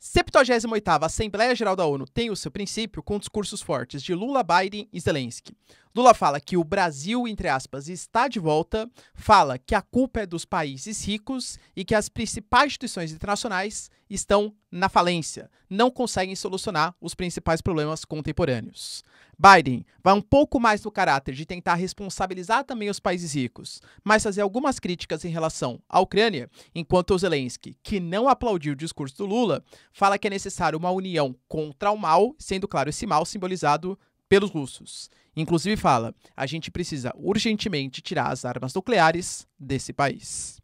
78ª Assembleia Geral da ONU tem o seu princípio com discursos fortes de Lula, Biden e Zelensky. Lula fala que o Brasil, entre aspas, está de volta, fala que a culpa é dos países ricos e que as principais instituições internacionais estão na falência, não conseguem solucionar os principais problemas contemporâneos. Biden vai um pouco mais no caráter de tentar responsabilizar também os países ricos, mas fazer algumas críticas em relação à Ucrânia, enquanto o Zelensky, que não aplaudiu o discurso do Lula, fala que é necessário uma união contra o mal, sendo claro esse mal simbolizado pelos russos. Inclusive fala, a gente precisa urgentemente tirar as armas nucleares desse país.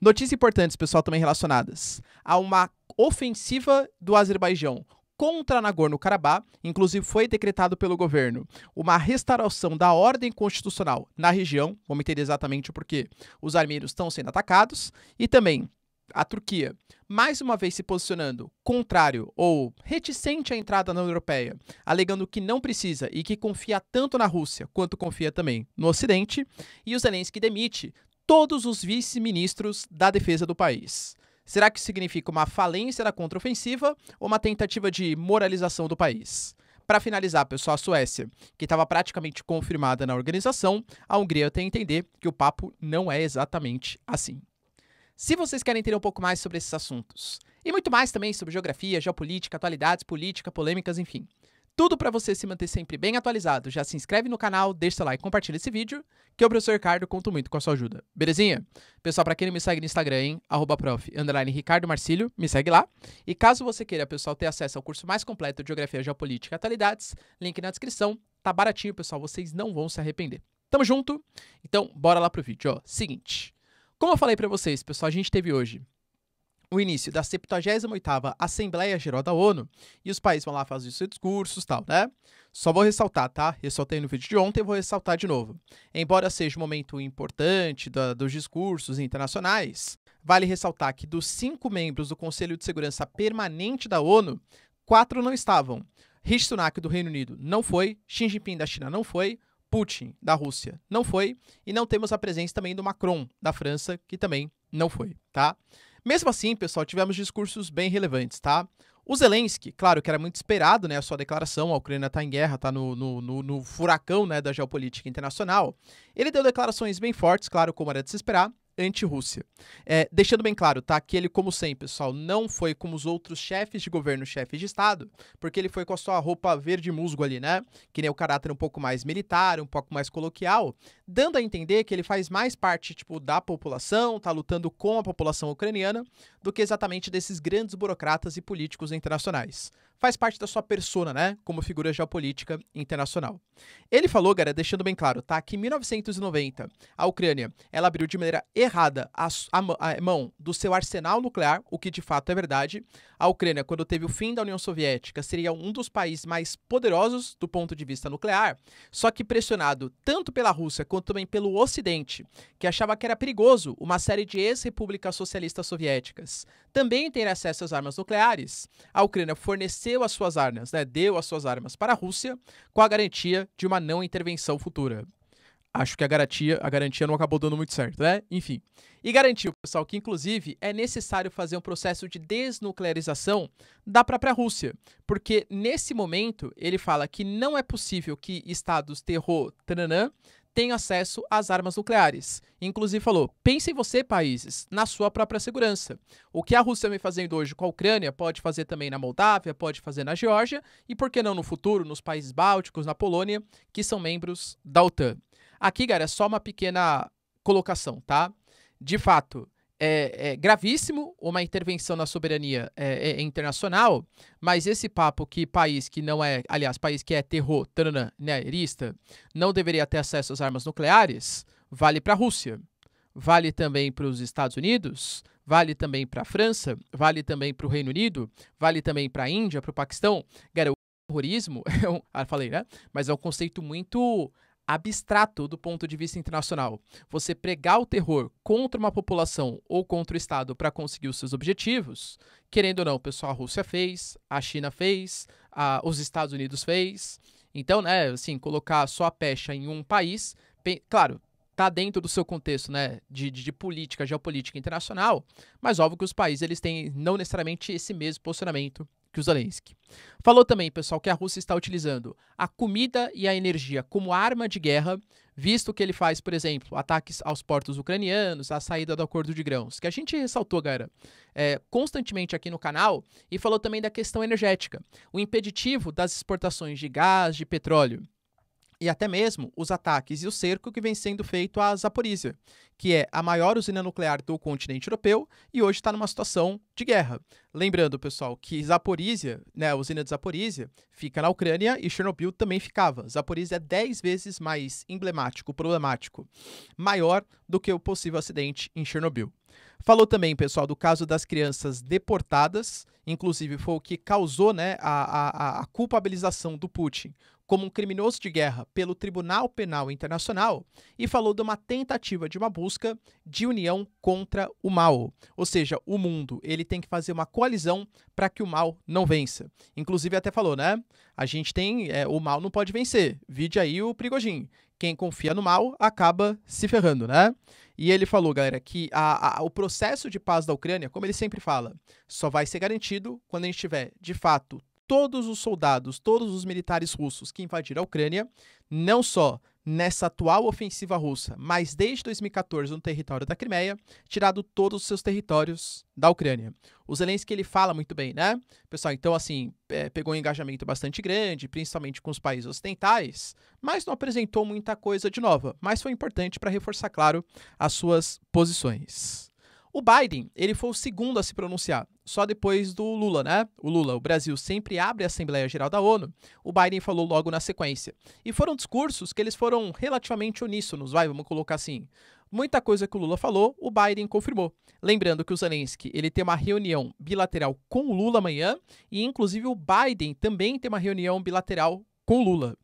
Notícias importantes, pessoal, também relacionadas a uma ofensiva do Azerbaijão contra Nagorno-Karabakh, inclusive foi decretado pelo governo uma restauração da ordem constitucional na região, vamos entender exatamente o porquê os armênios estão sendo atacados, e também a Turquia, mais uma vez se posicionando contrário ou reticente à entrada na União Europeia, alegando que não precisa e que confia tanto na Rússia quanto confia também no Ocidente, e o Zelensky demite todos os vice-ministros da defesa do país. Será que isso significa uma falência da contraofensiva ou uma tentativa de moralização do país? Para finalizar, pessoal, a Suécia, que estava praticamente confirmada na organização, a Hungria tem que entender que o papo não é exatamente assim. Se vocês querem entender um pouco mais sobre esses assuntos, e muito mais também sobre geografia, geopolítica, atualidades, política, polêmicas, enfim, tudo para você se manter sempre bem atualizado, já se inscreve no canal, deixa seu like, compartilha esse vídeo, que eu, professor Ricardo, conto muito com a sua ajuda, belezinha? Pessoal, para quem não me segue no Instagram, hein, @prof_ricardomarcílio, me segue lá. E caso você queira, pessoal, ter acesso ao curso mais completo de geografia, geopolítica, atualidades, link na descrição, tá baratinho, pessoal, vocês não vão se arrepender. Tamo junto? Então, bora lá pro vídeo, ó, seguinte. Como eu falei para vocês, pessoal, a gente teve hoje o início da 78ª Assembleia Geral da ONU e os países vão lá fazer os seus discursos e tal, né? Só vou ressaltar, tá? Ressaltei no vídeo de ontem e vou ressaltar de novo. Embora seja um momento importante dos discursos internacionais, vale ressaltar que dos 5 membros do Conselho de Segurança Permanente da ONU, 4 não estavam. Rishi Sunak do Reino Unido não foi, Xi Jinping da China não foi, Putin, da Rússia, não foi, e não temos a presença também do Macron, da França, que também não foi, tá? Mesmo assim, pessoal, tivemos discursos bem relevantes, tá? O Zelensky, claro que era muito esperado, né, a sua declaração, a Ucrânia tá em guerra, tá no furacão, né, da geopolítica internacional, ele deu declarações bem fortes, claro, como era de se esperar, anti-Rússia. Deixando bem claro, tá, que ele, como sempre, pessoal, não foi como os outros chefes de governo, chefes de Estado, porque ele foi com a sua roupa verde musgo ali, né, que nem o caráter um pouco mais militar, um pouco mais coloquial, dando a entender que ele faz mais parte, tipo, da população, tá lutando com a população ucraniana, do que exatamente desses grandes burocratas e políticos internacionais. Faz parte da sua persona, né, como figura geopolítica internacional. Ele falou, galera, deixando bem claro, tá, que em 1990, a Ucrânia, ela abriu de maneira errada a mão do seu arsenal nuclear, o que de fato é verdade. A Ucrânia, quando teve o fim da União Soviética, seria um dos países mais poderosos do ponto de vista nuclear, só que pressionado tanto pela Rússia quanto também pelo Ocidente, que achava que era perigoso uma série de ex-repúblicas socialistas soviéticas também ter acesso às armas nucleares, a Ucrânia forneceu as suas armas, né, deu as suas armas para a Rússia com a garantia de uma não intervenção futura. Acho que a garantia não acabou dando muito certo, né? Enfim. E garantiu, pessoal, que inclusive é necessário fazer um processo de desnuclearização da própria Rússia, porque nesse momento ele fala que não é possível que estados terror tenham acesso às armas nucleares. Inclusive falou, pensem você, países, na sua própria segurança. O que a Rússia vem fazendo hoje com a Ucrânia pode fazer também na Moldávia, pode fazer na Geórgia e, por que não, no futuro, nos países bálticos, na Polônia, que são membros da OTAN. Aqui, galera, é só uma pequena colocação, tá? De fato, é gravíssimo uma intervenção na soberania internacional, mas esse papo que país que não é, aliás, país que é terrorista, não deveria ter acesso às armas nucleares, vale para a Rússia, vale também para os Estados Unidos, vale também para a França, vale também para o Reino Unido, vale também para a Índia, para o Paquistão. Galera, o terrorismo, falei, né? Mas é um conceito muito abstrato do ponto de vista internacional. Você pregar o terror contra uma população ou contra o Estado para conseguir os seus objetivos, querendo ou não, pessoal, a Rússia fez, a China fez, os Estados Unidos fez. Então, né, assim, colocar só a pecha em um país, claro, está dentro do seu contexto, né, de política, geopolítica internacional, mas óbvio que os países eles têm não necessariamente esse mesmo posicionamento que o Zelensky. Falou também, pessoal, que a Rússia está utilizando a comida e a energia como arma de guerra, visto que ele faz, por exemplo, ataques aos portos ucranianos, a saída do acordo de grãos, que a gente ressaltou, galera, constantemente aqui no canal, e falou também da questão energética, o impeditivo das exportações de gás, de petróleo, e até mesmo os ataques e o cerco que vem sendo feito à Zaporizhia, que é a maior usina nuclear do continente europeu e hoje está numa situação de guerra. Lembrando, pessoal, que Zaporizhia, né, a usina de Zaporizhia, fica na Ucrânia e Chernobyl também ficava. Zaporizhia é 10 vezes mais emblemático, problemático, maior do que o possível acidente em Chernobyl. Falou também, pessoal, do caso das crianças deportadas, inclusive foi o que causou, né, a culpabilização do Putin como um criminoso de guerra pelo Tribunal Penal Internacional, e falou de uma tentativa de uma busca de união contra o mal. Ou seja, o mundo ele tem que fazer uma coalizão para que o mal não vença. Inclusive até falou, né? A gente tem, o mal não pode vencer. Vide aí o Prigojin. Quem confia no mal acaba se ferrando, né? E ele falou, galera, que o processo de paz da Ucrânia, como ele sempre fala, só vai ser garantido quando a gente tiver, de fato, todos os soldados, todos os militares russos que invadiram a Ucrânia, não só nessa atual ofensiva russa, mas desde 2014 no território da Crimeia, tirado todos os seus territórios da Ucrânia. O Zelensky, ele fala muito bem, né? Pessoal, então, assim, pegou um engajamento bastante grande, principalmente com os países ocidentais, mas não apresentou muita coisa de nova, mas foi importante para reforçar, claro, as suas posições. O Biden, ele foi o segundo a se pronunciar, só depois do Lula, né? O Brasil sempre abre a Assembleia Geral da ONU, o Biden falou logo na sequência. E foram discursos que eles foram relativamente uníssonos, vamos colocar assim. Muita coisa que o Lula falou, o Biden confirmou. Lembrando que o Zelensky, ele tem uma reunião bilateral com o Lula amanhã, e inclusive o Biden também tem uma reunião bilateral com o Lula.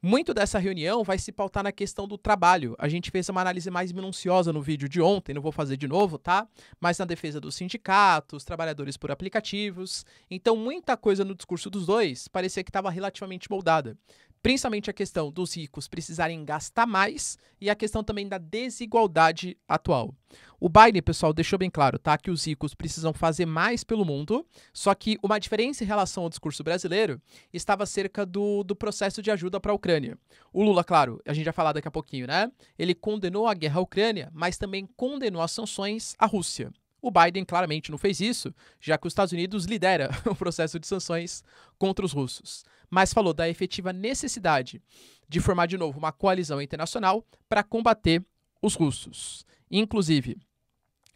Muito dessa reunião vai se pautar na questão do trabalho. A gente fez uma análise mais minuciosa no vídeo de ontem, não vou fazer de novo, tá? Mas na defesa dos sindicatos, trabalhadores por aplicativos. Então, muita coisa no discurso dos dois parecia que estava relativamente moldada. Principalmente a questão dos ricos precisarem gastar mais e a questão também da desigualdade atual. O Biden, pessoal, deixou bem claro, tá? Que os ricos precisam fazer mais pelo mundo, só que uma diferença em relação ao discurso brasileiro estava acerca do processo de ajuda para a Ucrânia. O Lula, claro, a gente vai falar daqui a pouquinho, né? Ele condenou a guerra à Ucrânia, mas também condenou as sanções à Rússia. O Biden claramente não fez isso, já que os Estados Unidos lidera o processo de sanções contra os russos. Mas falou da efetiva necessidade de formar de novo uma coalizão internacional para combater os russos. Inclusive,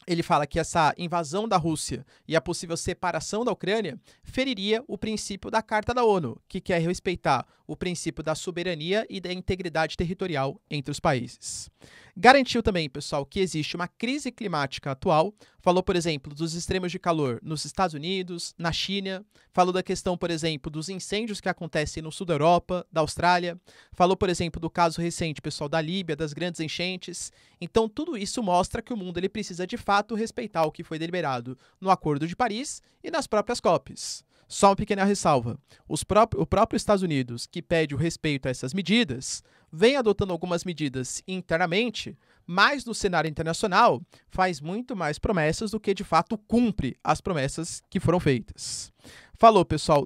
ele fala que essa invasão da Rússia e a possível separação da Ucrânia feriria o princípio da Carta da ONU, que quer respeitar o princípio da soberania e da integridade territorial entre os países. Garantiu também, pessoal, que existe uma crise climática atual. Falou, por exemplo, dos extremos de calor nos Estados Unidos, na China. Falou da questão, por exemplo, dos incêndios que acontecem no sul da Europa, da Austrália. Falou, por exemplo, do caso recente, pessoal, da Líbia, das grandes enchentes. Então, tudo isso mostra que o mundo ele precisa, de fato, respeitar o que foi deliberado no Acordo de Paris e nas próprias COPs. Só uma pequena ressalva. O próprio Estados Unidos, que pede o respeito a essas medidas, vem adotando algumas medidas internamente, mas no cenário internacional faz muito mais promessas do que de fato cumpre as promessas que foram feitas. Falou, pessoal,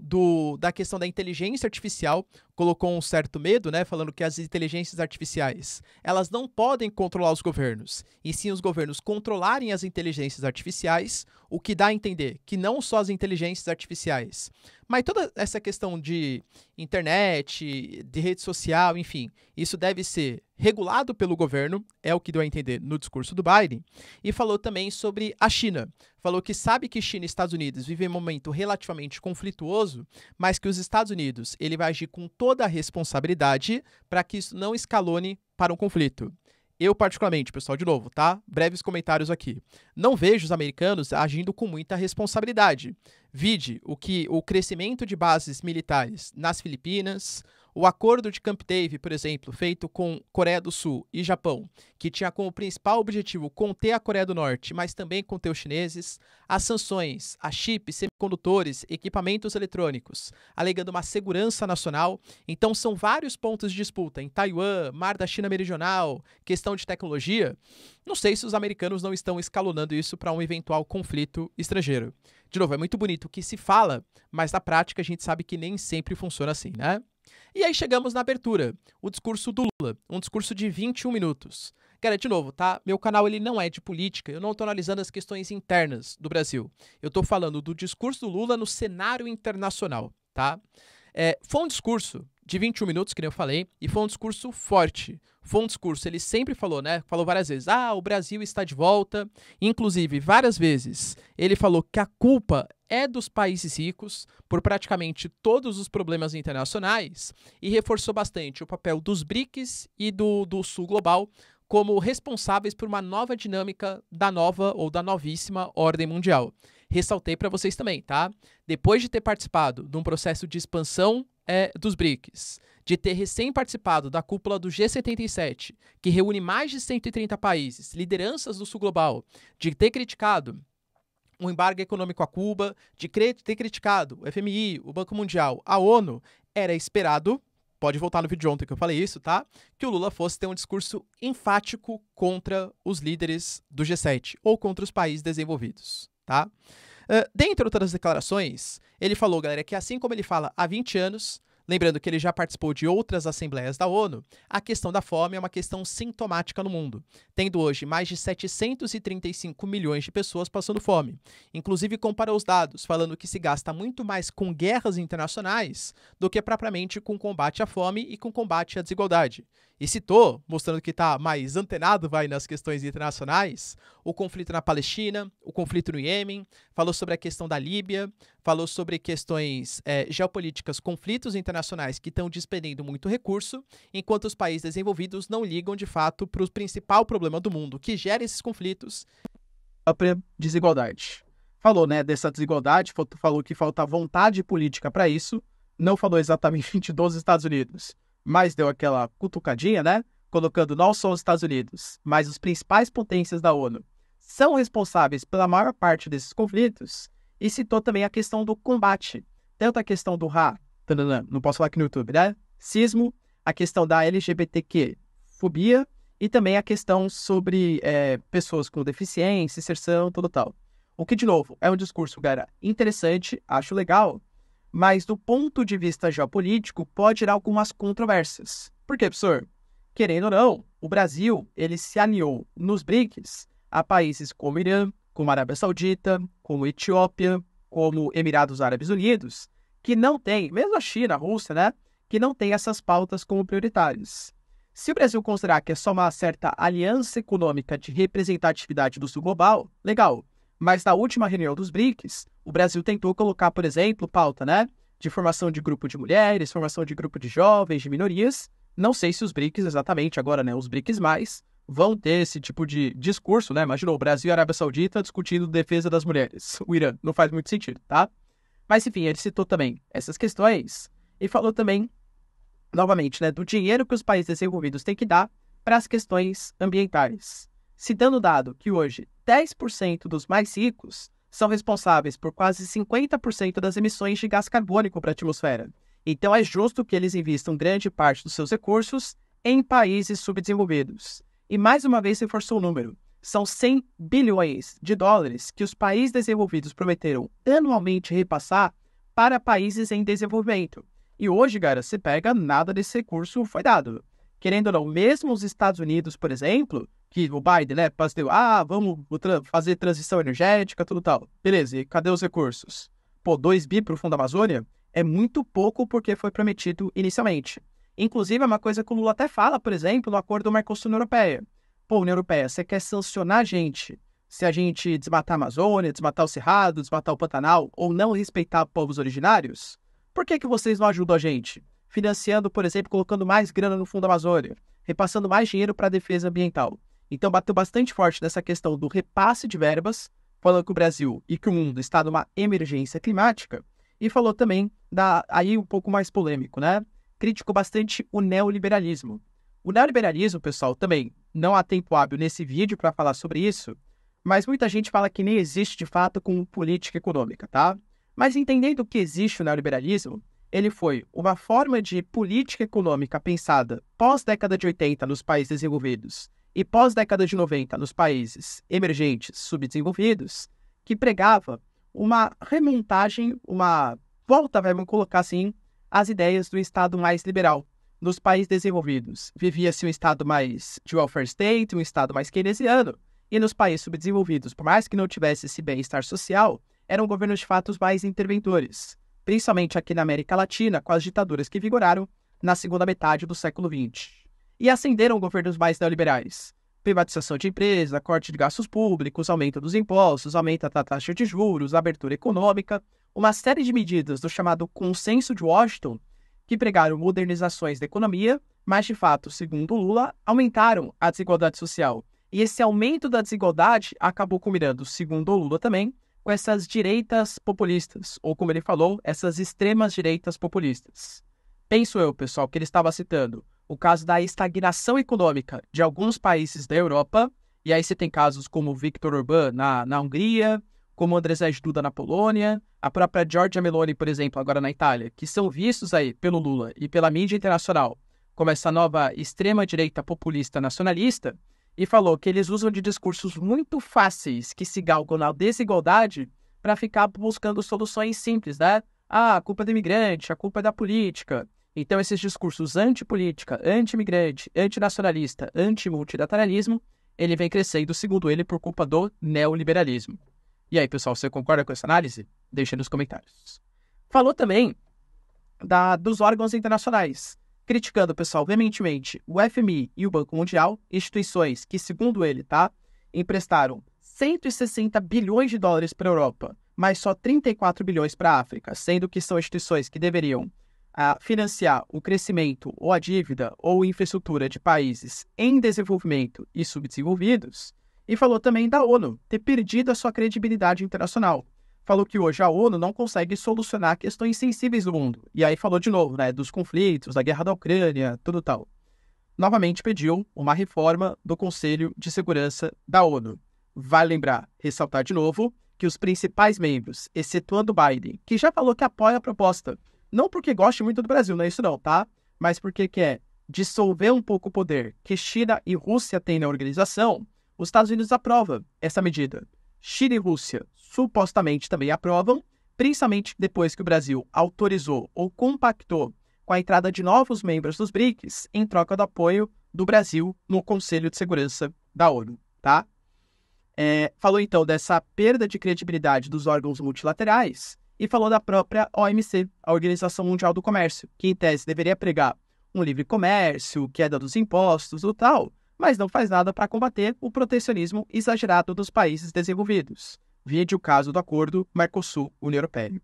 da questão da inteligência artificial, colocou um certo medo, né, falando que as inteligências artificiais, elas não podem controlar os governos, e sim os governos controlarem as inteligências artificiais, o que dá a entender que não só as inteligências artificiais, mas toda essa questão de internet, de rede social, enfim, isso deve ser regulado pelo governo, é o que deu a entender no discurso do Biden. E falou também sobre a China. Falou que sabe que China e Estados Unidos vivem um momento relativamente conflituoso, mas que os Estados Unidos ele vai agir com toda a responsabilidade para que isso não escalone para um conflito. Eu, particularmente, pessoal, de novo, tá? Breves comentários aqui. Não vejo os americanos agindo com muita responsabilidade. Vide o crescimento de bases militares nas Filipinas, O acordo de Camp David, por exemplo, feito com Coreia do Sul e Japão, que tinha como principal objetivo conter a Coreia do Norte, mas também conter os chineses, as sanções a chips, semicondutores, equipamentos eletrônicos, alegando uma segurança nacional. Então são vários pontos de disputa em Taiwan, Mar da China Meridional, questão de tecnologia. Não sei se os americanos não estão escalonando isso para um eventual conflito estrangeiro. De novo, é muito bonito o que se fala, mas na prática a gente sabe que nem sempre funciona assim, né? E aí chegamos na abertura, o discurso do Lula, um discurso de 21 minutos. Cara, de novo, tá? Meu canal ele não é de política, eu não tô analisando as questões internas do Brasil. Eu tô falando do discurso do Lula no cenário internacional, tá? Foi um discurso de 21 minutos, que nem eu falei, e foi um discurso forte. Foi um discurso, ele sempre falou, né? Falou várias vezes, ah, o Brasil está de volta. Inclusive, várias vezes, ele falou que a culpa é dos países ricos por praticamente todos os problemas internacionais e reforçou bastante o papel dos BRICS e do Sul Global como responsáveis por uma nova dinâmica da nova ou da novíssima ordem mundial. Ressaltei para vocês também, tá? Depois de ter participado de um processo de expansão dos BRICS, de ter recém-participado da cúpula do G77, que reúne mais de 130 países, lideranças do Sul Global, de ter criticado o embargo econômico a Cuba, de ter criticado o FMI, o Banco Mundial, a ONU, era esperado, pode voltar no vídeo de ontem que eu falei isso, tá? Que o Lula fosse ter um discurso enfático contra os líderes do G7 ou contra os países desenvolvidos, tá? Dentre outras declarações, ele falou, galera, que assim como ele fala há 20 anos, lembrando que ele já participou de outras assembleias da ONU, a questão da fome é uma questão sintomática no mundo, tendo hoje mais de 735 milhões de pessoas passando fome. Inclusive comparou os dados, falando que se gasta muito mais com guerras internacionais do que propriamente com combate à fome e com combate à desigualdade. E citou, mostrando que está mais antenado nas questões internacionais, o conflito na Palestina, o conflito no Iêmen, falou sobre a questão da Líbia, falou sobre questões geopolíticas, conflitos internacionais que estão despendendo muito recurso, enquanto os países desenvolvidos não ligam de fato para o principal problema do mundo que gera esses conflitos, a própria desigualdade. Falou, né, dessa desigualdade, falou que falta vontade política para isso, não falou exatamente dos Estados Unidos, mas deu aquela cutucadinha, né? Colocando não só os Estados Unidos, mas os principais potências da ONU são responsáveis pela maior parte desses conflitos, e citou também a questão do combate, tanto a questão do não posso falar aqui no YouTube, né? Cismo, a questão da LGBTQ, fobia, e também a questão sobre pessoas com deficiência, inserção, tudo tal. O que, de novo, é um discurso, galera, interessante, acho legal, mas do ponto de vista geopolítico pode gerar algumas controvérsias. Por quê, professor? Querendo ou não, o Brasil ele se alinhou nos BRICS a países como Irã, como a Arábia Saudita, como Etiópia, como Emirados Árabes Unidos, que não tem, mesmo a China, a Rússia, né, que não tem essas pautas como prioritárias. Se o Brasil considerar que é só uma certa aliança econômica de representatividade do Sul Global, legal. Mas na última reunião dos BRICS, o Brasil tentou colocar, por exemplo, pauta, né, de formação de grupo de mulheres, formação de grupo de jovens, de minorias. Não sei se os BRICS exatamente agora, né, os BRICS+, vão ter esse tipo de discurso, né? Imaginou o Brasil e a Arábia Saudita discutindo defesa das mulheres. O Irã não faz muito sentido, tá? Mas, enfim, ele citou também essas questões e falou também, novamente, né, do dinheiro que os países desenvolvidos têm que dar para as questões ambientais. Citando o dado que hoje 10% dos mais ricos são responsáveis por quase 50% das emissões de gás carbônico para a atmosfera. Então é justo que eles investam grande parte dos seus recursos em países subdesenvolvidos. E mais uma vez reforçou o número. São 100 bilhões de dólares que os países desenvolvidos prometeram anualmente repassar para países em desenvolvimento. E hoje, cara, se pega, nada desse recurso foi dado. Querendo ou não, mesmo os Estados Unidos, por exemplo, que o Biden, né, passou, vamos fazer transição energética, tudo tal. Beleza, e cadê os recursos? Pô, 2 bi para o Fundo da Amazônia é muito pouco porque foi prometido inicialmente. Inclusive, é uma coisa que o Lula até fala, por exemplo, no acordo do Mercosul na União Europeia. Pô, União Europeia, você quer sancionar a gente se a gente desmatar a Amazônia, desmatar o Cerrado, desmatar o Pantanal ou não respeitar povos originários? Por que vocês não ajudam a gente? Financiando, por exemplo, colocando mais grana no Fundo da Amazônia, repassando mais dinheiro para a defesa ambiental. Então, bateu bastante forte nessa questão do repasse de verbas, falando que o Brasil e que o mundo está numa emergência climática, e falou também, aí um pouco mais polêmico, né? criticou bastante o neoliberalismo. O neoliberalismo, pessoal, também não há tempo hábil nesse vídeo para falar sobre isso, mas muita gente fala que nem existe de fato com política econômica, tá? Mas entendendo que existe o neoliberalismo, ele foi uma forma de política econômica pensada pós-década de 80 nos países desenvolvidos e pós-década de 90 nos países emergentes subdesenvolvidos, que pregava uma remontagem, uma volta, vamos colocar assim, às ideias do Estado mais liberal. Nos países desenvolvidos, vivia-se um Estado mais de welfare state, um Estado mais keynesiano, e nos países subdesenvolvidos, por mais que não tivesse esse bem-estar social, eram governos de fato mais interventores, principalmente aqui na América Latina, com as ditaduras que vigoraram na segunda metade do século XX. E ascenderam governos mais neoliberais. Privatização de empresas, corte de gastos públicos, aumento dos impostos, aumento da taxa de juros, abertura econômica, uma série de medidas do chamado Consenso de Washington, que pregaram modernizações da economia, mas de fato, segundo Lula, aumentaram a desigualdade social. E esse aumento da desigualdade acabou combinando, segundo Lula também, com essas direitas populistas, ou como ele falou, essas extremas direitas populistas. Penso eu, pessoal, que ele estava citando o caso da estagnação econômica de alguns países da Europa, e aí você tem casos como Viktor Orbán na Hungria, como Andrzej Duda na Polônia, a própria Giorgia Meloni, por exemplo, agora na Itália, que são vistos aí pelo Lula e pela mídia internacional como essa nova extrema-direita populista nacionalista, e falou que eles usam de discursos muito fáceis que se galgam na desigualdade para ficar buscando soluções simples, né? Ah, a culpa é do imigrante, a culpa é da política. Então esses discursos antipolítica, anti-imigrante, antinacionalista, anti-multilateralismo, ele vem crescendo, segundo ele, por culpa do neoliberalismo. E aí, pessoal, você concorda com essa análise? Deixa nos comentários. Falou também dos órgãos internacionais, criticando, pessoal, veementemente o FMI e o Banco Mundial, instituições que, segundo ele, tá, emprestaram 160 bilhões de dólares para a Europa, mas só 34 bilhões para a África, sendo que são instituições que deveriam financiar o crescimento ou a dívida ou infraestrutura de países em desenvolvimento e subdesenvolvidos. E falou também da ONU ter perdido a sua credibilidade internacional. Falou que hoje a ONU não consegue solucionar questões sensíveis do mundo. E aí falou de novo, né, dos conflitos, da guerra da Ucrânia, tudo tal. Novamente pediu uma reforma do Conselho de Segurança da ONU. Vale lembrar, ressaltar de novo, que os principais membros, excetuando Biden, que já falou que apoia a proposta, não porque goste muito do Brasil, não é isso não, tá? Mas porque quer dissolver um pouco o poder que China e Rússia têm na organização, os Estados Unidos aprovam essa medida. China e Rússia supostamente também aprovam, principalmente depois que o Brasil autorizou ou compactou com a entrada de novos membros dos BRICS em troca do apoio do Brasil no Conselho de Segurança da ONU, tá? Falou então dessa perda de credibilidade dos órgãos multilaterais e falou da própria OMC, a Organização Mundial do Comércio, que em tese deveria pregar um livre comércio, queda dos impostos ou tal, mas não faz nada para combater o protecionismo exagerado dos países desenvolvidos. Vide o caso do acordo Mercosul-União Europeia.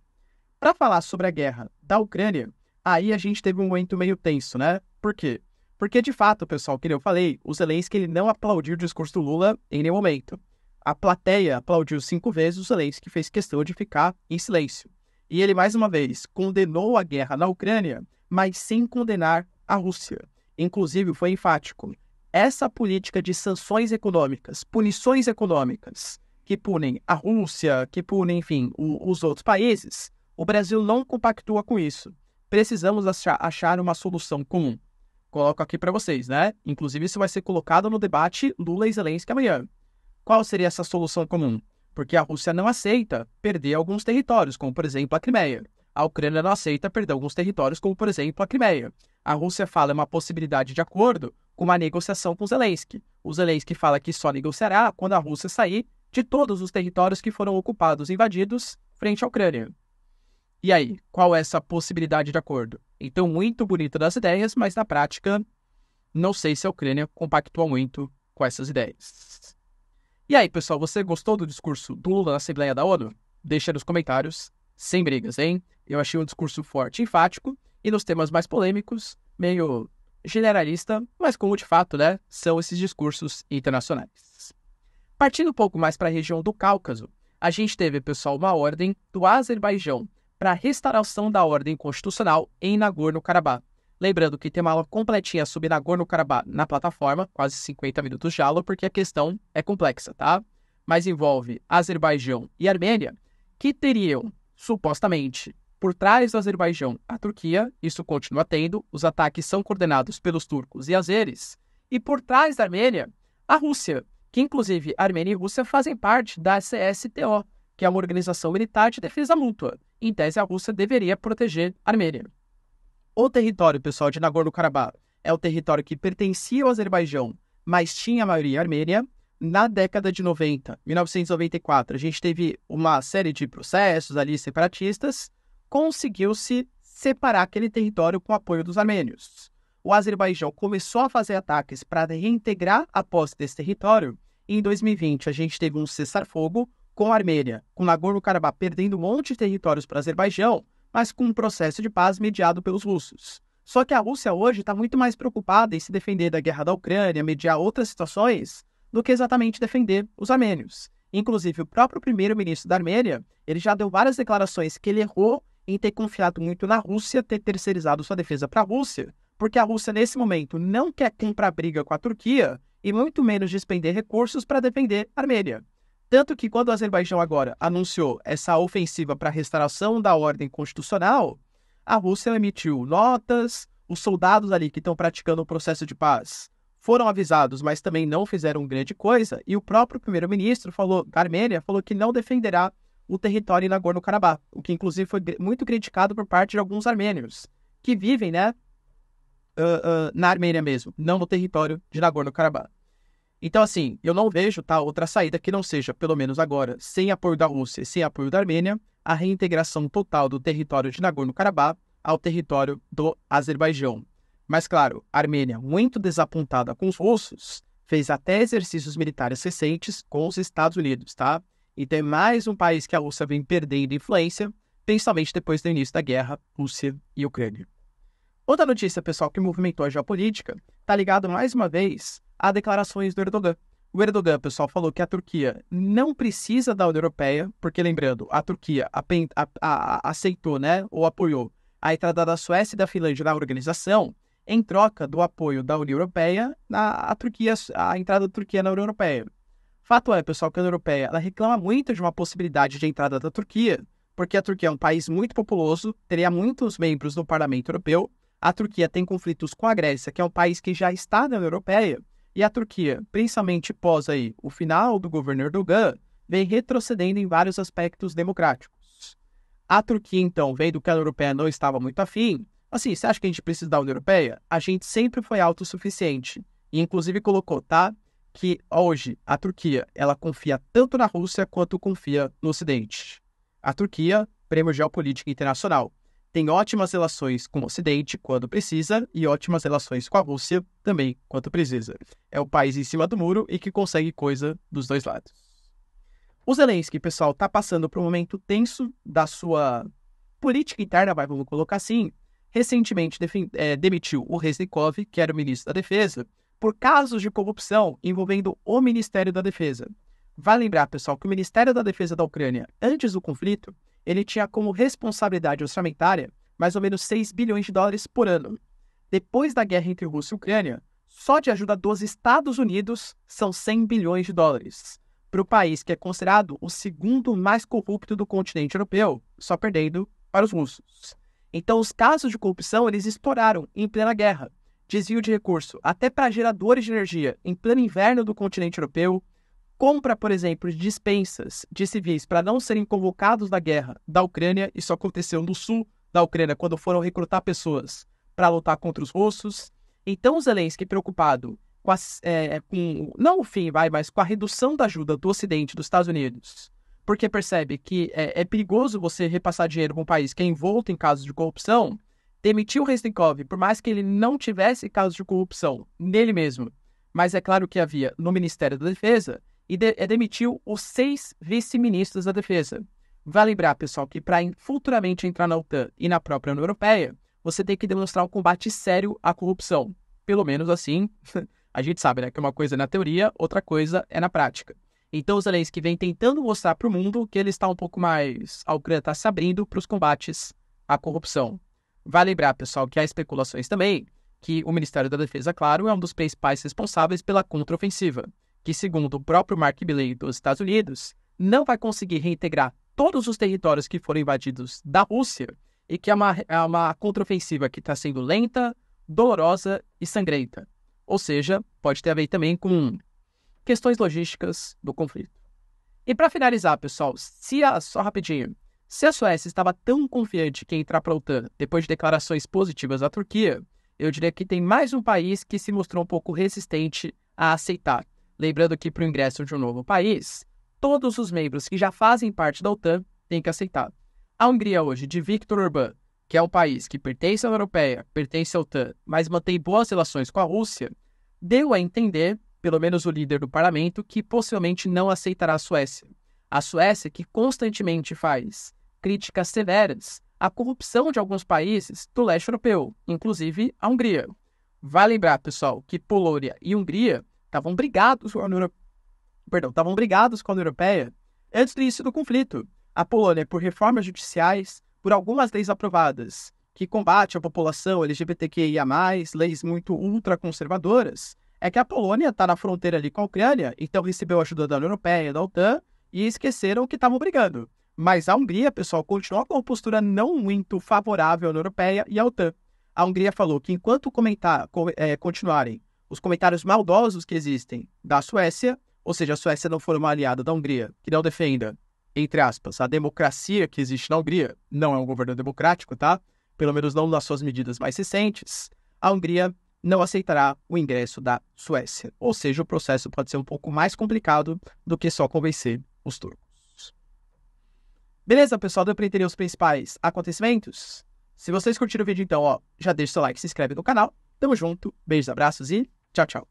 Para falar sobre a guerra da Ucrânia, aí a gente teve um momento meio tenso, né? Por quê? Porque, de fato, pessoal, que eu falei, o Zelensky ele não aplaudiu o discurso do Lula em nenhum momento. A plateia aplaudiu 5 vezes, o Zelensky fez questão de ficar em silêncio. E ele, mais uma vez, condenou a guerra na Ucrânia, mas sem condenar a Rússia. Inclusive, foi enfático. Essa política de sanções econômicas, punições econômicas, que punem a Rússia, que punem, enfim, os outros países, o Brasil não compactua com isso. Precisamos achar uma solução comum. Coloco aqui para vocês, né? Inclusive, isso vai ser colocado no debate Lula e Zelensky amanhã. Qual seria essa solução comum? Porque a Rússia não aceita perder alguns territórios, como, por exemplo, a Crimeia. A Ucrânia não aceita perder alguns territórios, como, por exemplo, a Crimeia. A Rússia fala uma possibilidade de acordo com uma negociação com Zelensky. O Zelensky fala que só negociará quando a Rússia sair de todos os territórios que foram ocupados e invadidos frente à Ucrânia. E aí, qual é essa possibilidade de acordo? Então, muito bonito das ideias, mas na prática, não sei se a Ucrânia compactua muito com essas ideias. E aí, pessoal, você gostou do discurso do Lula na Assembleia da ONU? Deixa nos comentários, sem brigas, hein? Eu achei um discurso forte e enfático, e nos temas mais polêmicos, meio generalista, mas como de fato, né, são esses discursos internacionais. Partindo um pouco mais para a região do Cáucaso, a gente teve, pessoal, uma ordem do Azerbaijão para a restauração da ordem constitucional em Nagorno-Karabakh. Lembrando que tem uma aula completinha sobre Nagorno-Karabakh na plataforma, quase 50 minutos de aula, porque a questão é complexa, tá? Mas envolve Azerbaijão e Armênia, que teriam, supostamente, por trás do Azerbaijão a Turquia, isso continua tendo, os ataques são coordenados pelos turcos e azeres, e por trás da Armênia, a Rússia, que inclusive Armênia e Rússia fazem parte da CSTO, que é uma organização militar de defesa mútua. Em tese, a Rússia deveria proteger a Armênia. O território, pessoal, de Nagorno-Karabakh é o território que pertencia ao Azerbaijão, mas tinha a maioria armênia. Na década de 90, 1994, a gente teve uma série de processos ali separatistas, conseguiu-se separar aquele território com o apoio dos armênios. O Azerbaijão começou a fazer ataques para reintegrar a posse desse território. Em 2020, a gente teve um cessar-fogo com a Armênia, com Nagorno-Karabakh perdendo um monte de territórios para o Azerbaijão, mas com um processo de paz mediado pelos russos. Só que a Rússia hoje está muito mais preocupada em se defender da guerra da Ucrânia, mediar outras situações, do que exatamente defender os armênios. Inclusive, o próprio primeiro-ministro da Armênia, ele já deu várias declarações que ele errou em ter confiado muito na Rússia, ter terceirizado sua defesa para a Rússia, porque a Rússia, nesse momento, não quer comprar briga com a Turquia e muito menos despender recursos para defender a Armênia. Tanto que, quando o Azerbaijão agora anunciou essa ofensiva para a restauração da ordem constitucional, a Rússia emitiu notas, os soldados ali que estão praticando o processo de paz foram avisados, mas também não fizeram grande coisa, e o próprio primeiro-ministro da Armênia falou que não defenderá o território em Nagorno-Karabakh, o que inclusive foi muito criticado por parte de alguns armênios, que vivem, né, na Armênia mesmo, não no território de Nagorno-Karabakh. Então, assim, eu não vejo, tá, outra saída que não seja, pelo menos agora, sem apoio da Rússia e sem apoio da Armênia, a reintegração total do território de Nagorno-Karabakh ao território do Azerbaijão. Mas, claro, a Armênia, muito desapontada com os russos, fez até exercícios militares recentes com os Estados Unidos, tá? Então é mais um país que a Rússia vem perdendo influência, principalmente depois do início da guerra Rússia e Ucrânia. Outra notícia, pessoal, que movimentou a geopolítica, tá ligado mais uma vez a declarações do Erdogan. O Erdogan, pessoal, falou que a Turquia não precisa da União Europeia, porque, lembrando, a Turquia aceitou, né, ou apoiou a entrada da Suécia e da Finlândia na organização. Em troca do apoio da União Europeia, a entrada da Turquia na União Europeia. Fato é, pessoal, que a União Europeia ela reclama muito de uma possibilidade de entrada da Turquia, porque a Turquia é um país muito populoso, teria muitos membros no Parlamento Europeu, a Turquia tem conflitos com a Grécia, que é um país que já está na União Europeia, e a Turquia, principalmente pós aí, o final do governo Erdogan, vem retrocedendo em vários aspectos democráticos. A Turquia, então, vendo que a União Europeia não estava muito afim, assim, você acha que a gente precisa da União Europeia? A gente sempre foi autossuficiente. E, inclusive, colocou, tá? Que hoje a Turquia, ela confia tanto na Rússia quanto confia no Ocidente. A Turquia, prêmio geopolítica internacional, tem ótimas relações com o Ocidente quando precisa e ótimas relações com a Rússia também quando precisa. É o país em cima do muro e que consegue coisa dos dois lados. O Zelensky, pessoal, tá passando por um momento tenso da sua política interna, vamos colocar assim. Recentemente demitiu o Reznikov, que era o ministro da Defesa, por casos de corrupção envolvendo o Ministério da Defesa. Vale lembrar, pessoal, que o Ministério da Defesa da Ucrânia, antes do conflito, ele tinha como responsabilidade orçamentária mais ou menos 6 bilhões de dólares por ano. Depois da guerra entre Rússia e Ucrânia, só de ajuda dos Estados Unidos são 100 bilhões de dólares. Para o país que é considerado o segundo mais corrupto do continente europeu, só perdendo para os russos. Então, os casos de corrupção, eles estouraram em plena guerra. Desvio de recurso até para geradores de energia em pleno inverno do continente europeu. Compra, por exemplo, de dispensas de civis para não serem convocados da guerra da Ucrânia. Isso aconteceu no sul da Ucrânia, quando foram recrutar pessoas para lutar contra os russos. Então, Zelensky, preocupado com a redução da ajuda do Ocidente, dos Estados Unidos, porque percebe que é perigoso você repassar dinheiro para um país que é envolto em casos de corrupção, demitiu o Reznikov, por mais que ele não tivesse casos de corrupção nele mesmo, mas é claro que havia no Ministério da Defesa, e demitiu os 6 vice-ministros da Defesa. Vale lembrar, pessoal, que para futuramente entrar na OTAN e na própria União Europeia, você tem que demonstrar um combate sério à corrupção. Pelo menos assim, a gente sabe, né, que uma coisa é na teoria, outra coisa é na prática. Então, o Zelensky vem tentando mostrar para o mundo que ele está um pouco mais... A Ucrânia está se abrindo para os combates à corrupção. Vale lembrar, pessoal, que há especulações também que o Ministério da Defesa, claro, é um dos principais responsáveis pela contraofensiva, que, segundo o próprio Mark Milley dos Estados Unidos, não vai conseguir reintegrar todos os territórios que foram invadidos da Rússia e que é uma contraofensiva que está sendo lenta, dolorosa e sangrenta. Ou seja, pode ter a ver também com questões logísticas do conflito. E para finalizar, pessoal, se a Suécia estava tão confiante que ia entrar para a OTAN depois de declarações positivas da Turquia, eu diria que tem mais um país que se mostrou um pouco resistente a aceitar. Lembrando que para o ingresso de um novo país, todos os membros que já fazem parte da OTAN têm que aceitar. A Hungria hoje, de Viktor Orbán, que é um país que pertence à União Europeia, pertence à OTAN, mas mantém boas relações com a Rússia, deu a entender, pelo menos o líder do parlamento, que possivelmente não aceitará a Suécia. A Suécia, que constantemente faz críticas severas à corrupção de alguns países do leste europeu, inclusive a Hungria. Vale lembrar, pessoal, que Polônia e Hungria estavam brigados com a União Europeia antes do início do conflito. A Polônia, por reformas judiciais, por algumas leis aprovadas que combate a população LGBTQIA+, leis muito ultraconservadoras, é que a Polônia está na fronteira ali com a Ucrânia, então recebeu ajuda da União Europeia, da OTAN, e esqueceram que estavam brigando. Mas a Hungria, pessoal, continua com uma postura não muito favorável à União Europeia e à OTAN. A Hungria falou que enquanto continuarem os comentários maldosos que existem da Suécia, ou seja, a Suécia não for uma aliada da Hungria, que não defenda, entre aspas, a democracia que existe na Hungria, não é um governo democrático, tá? Pelo menos não nas suas medidas mais recentes, a Hungria não aceitará o ingresso da Suécia. Ou seja, o processo pode ser um pouco mais complicado do que só convencer os turcos. Beleza, pessoal? Deu para entender os principais acontecimentos? Se vocês curtiram o vídeo, então, já deixa o seu like, se inscreve no canal. Tamo junto, beijos, abraços e tchau, tchau.